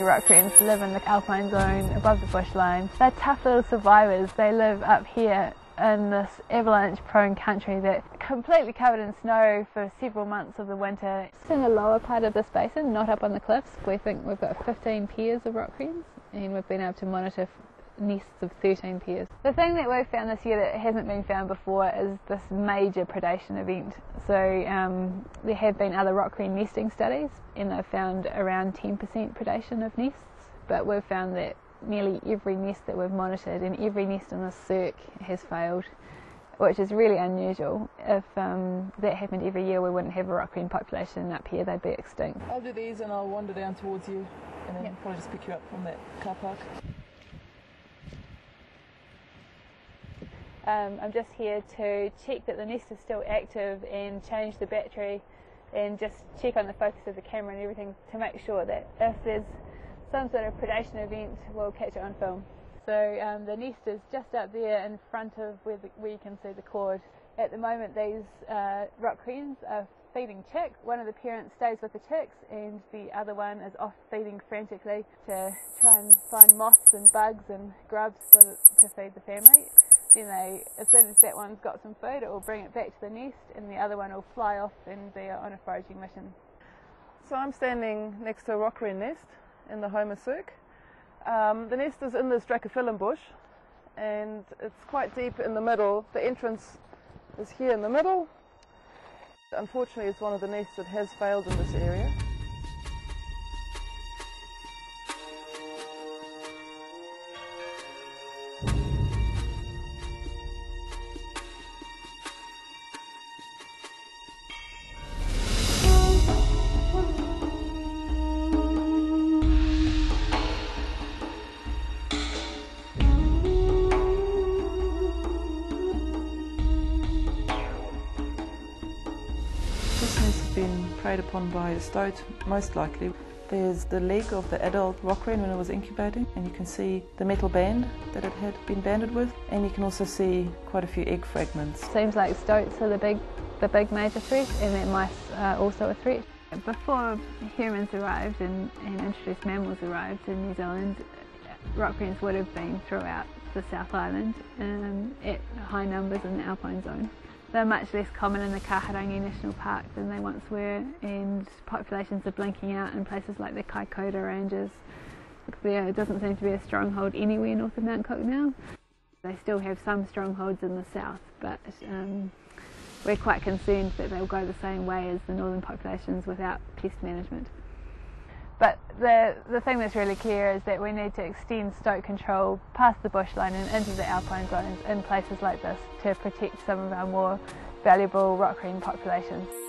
The raccoons live in the alpine zone above the bushline. They're tough little survivors. They live up here in this avalanche-prone country that's completely covered in snow for several months of the winter. It's in the lower part of this basin, not up on the cliffs. We think we've got 15 pairs of raccoons, and we've been able to monitor nests of 13 pairs. The thing that we've found this year that hasn't been found before is this major predation event. So there have been other raccoon nesting studies, and they've found around 10% predation of nests, but we've found that nearly every nest that we've monitored and every nest in this cirque has failed, which is really unusual. If that happened every year, we wouldn't have a raccoon population up here, they'd be extinct. I'll do these and I'll wander down towards you and then probably just pick you up from that car park. I'm just here to check that the nest is still active and change the battery and just check on the focus of the camera and everything to make sure that if there's some sort of predation event, we'll catch it on film. So the nest is just up there in front of where you can see the cord. At the moment these raccoons are feeding chicks. One of the parents stays with the chicks and the other one is off feeding frantically to try and find moths and bugs and grubs to feed the family. Then as soon as that one's got some food, it will bring it back to the nest and the other one will fly off and be on a foraging mission. So I'm standing next to a raccoon nest in the Homer Cirque. The nest is in this Dracophyllum bush and it's quite deep in the middle. The entrance is here in the middle. Unfortunately, it's one of the nests that has failed in this area. Preyed upon by a stoat, most likely. There's the leg of the adult raccoon when it was incubating, and you can see the metal band that it had been banded with, and you can also see quite a few egg fragments. Seems like stoats are the big major threat, and that mice are also a threat. Before humans arrived and introduced mammals arrived in New Zealand, raccoons would have been throughout the South Island at high numbers in the alpine zone. They're much less common in the Kahurangi National Park than they once were, and populations are blinking out in places like the Kaikoura Ranges. There doesn't seem to be a stronghold anywhere north of Mount Cook now. They still have some strongholds in the south, but we're quite concerned that they'll go the same way as the northern populations without pest management. But the thing that's really clear is that we need to extend stoat control past the bushline and into the alpine zones in places like this to protect some of our more valuable raccoon populations.